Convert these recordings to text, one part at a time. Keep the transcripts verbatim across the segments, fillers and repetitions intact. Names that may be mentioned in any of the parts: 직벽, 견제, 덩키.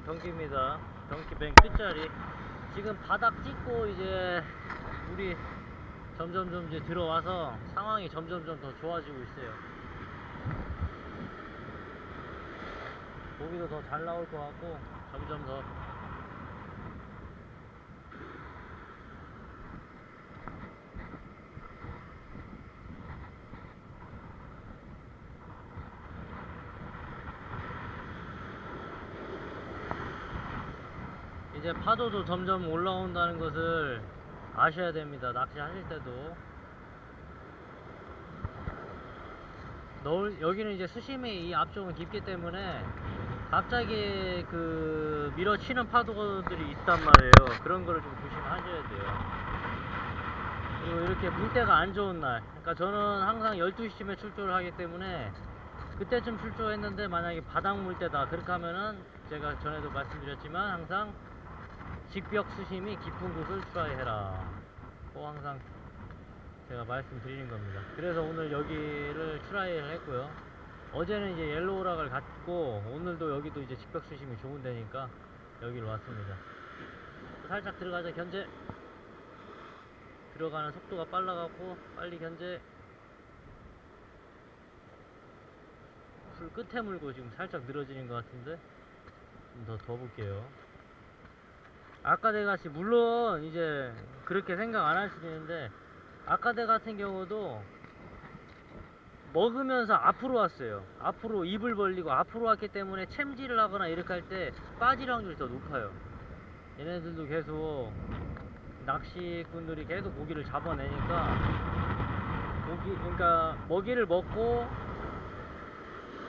네, 덩키입니다. 덩키뱅 끝자리. 지금 바닥 찍고 이제 물이 점점점 이제 들어와서 상황이 점점점 더 좋아지고 있어요. 고기도 더 잘 나올 것 같고 점점 더 이제 파도도 점점 올라온다는 것을 아셔야 됩니다. 낚시하실 때도 너울, 여기는 이제 수심이 이 앞쪽은 깊기 때문에 갑자기 그 밀어치는 파도들이 있단 말이에요. 그런 거를 좀 조심하셔야 돼요. 그리고 이렇게 물때가 안 좋은 날, 그러니까 저는 항상 열두 시쯤에 출조를 하기 때문에 그때쯤 출조했는데 만약에 바닥 물때다 그렇게 하면은 제가 전에도 말씀드렸지만 항상 직벽 수심이 깊은 곳을 트라이해라. 꼭 항상 제가 말씀드리는 겁니다. 그래서 오늘 여기를 트라이를 했고요. 어제는 이제 옐로우락을 갔고 오늘도 여기도 이제 직벽 수심이 좋은 데니까 여기로 왔습니다. 살짝 들어가자. 견제 들어가는 속도가 빨라갖고 빨리 견제. 풀 끝에 물고 지금 살짝 늘어지는 것 같은데 좀 더 더 볼게요. 아까대 같이 물론 이제 그렇게 생각 안 할 수도 있는데 아까대 같은 경우도 먹으면서 앞으로 왔어요. 앞으로 입을 벌리고 앞으로 왔기 때문에 챔질을 하거나 이렇게 할 때 빠질 확률이 더 높아요. 얘네들도 계속 낚시꾼들이 계속 고기를 잡아내니까 고기 그러니까 먹이를 먹고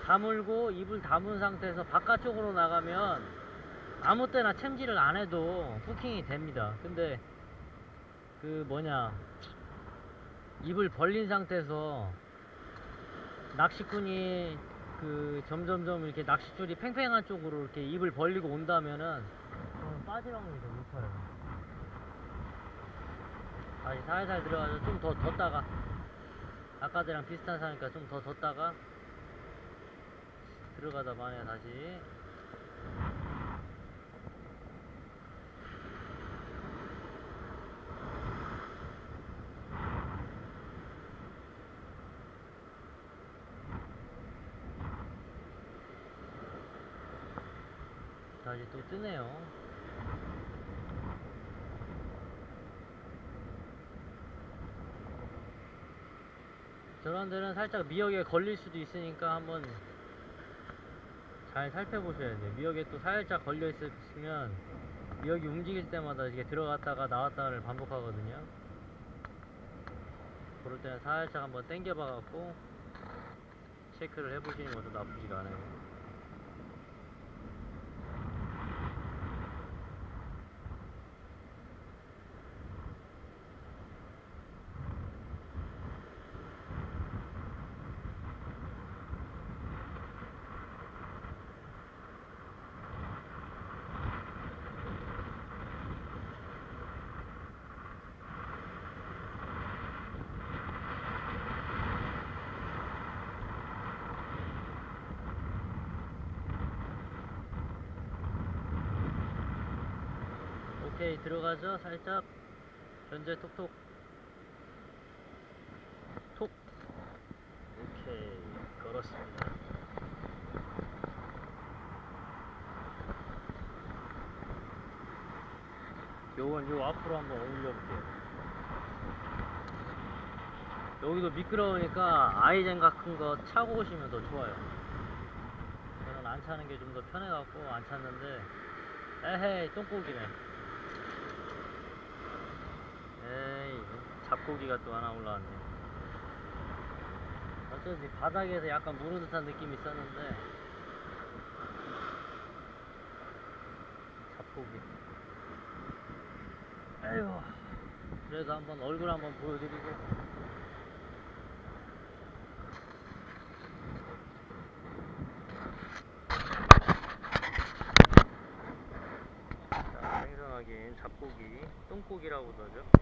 다물고 입을 다문 상태에서 바깥쪽으로 나가면 아무 때나 챔질을 안 해도 후킹이 됩니다. 근데 그 뭐냐 입을 벌린 상태에서 낚시꾼이 그 점점점 이렇게 낚싯줄이 팽팽한 쪽으로 이렇게 입을 벌리고 온다면은 빠질 확률이 더 높아요. 다시 살살 들어가서 좀 더 뒀다가 아까 때랑 비슷한 사니까 좀 더 뒀다가 들어가다 만에 다시 다시 또 뜨네요. 저런 데는 살짝 미역에 걸릴 수도 있으니까 한번 잘 살펴보셔야 돼요. 미역에 또 살짝 걸려있으면 미역이 움직일 때마다 이게 들어갔다가 나왔다를 반복하거든요. 그럴 때는 살짝 한번 당겨봐갖고 체크를 해보시는 것도 나쁘지가 않아요. 오케이, 들어가죠. 살짝 견제 톡톡 톡. 오케이, 걸었습니다. 요건 요 앞으로 한번 올려볼게요. 여기도 미끄러우니까 아이젠가 큰 거 차고 오시면 더 좋아요. 저는 안 차는 게 좀 더 편해갖고 안 찼는데 에헤이 똥고기네. 에이, 잡고기가 또 하나 올라왔네. 어쩐지 바닥에서 약간 무른 듯한 느낌이 있었는데 잡고기. 에휴, 그래서 한번 얼굴 한번 보여드리고. 자, 생선하긴 잡고기, 똥고기라고도 하죠.